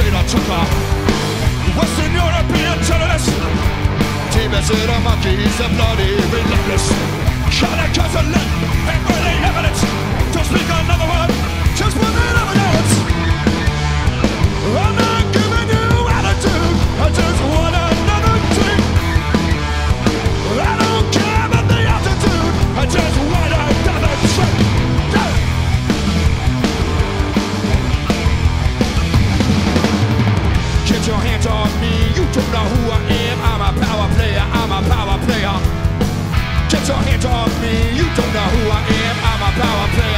straight on tucker. Western European journalists, TBS and our monkeys are bloody relentless. Cannot cause a limp, ain't really evidence. Don't speak another word, just put it on the notes. I'm not giving you attitude, I just want another drink. I don't care about the altitude, I just want another drink. Your hands on me, you don't know who I am. I'm a power player, I'm a power player. Get your hands on me, you don't know who I am. I'm a power player.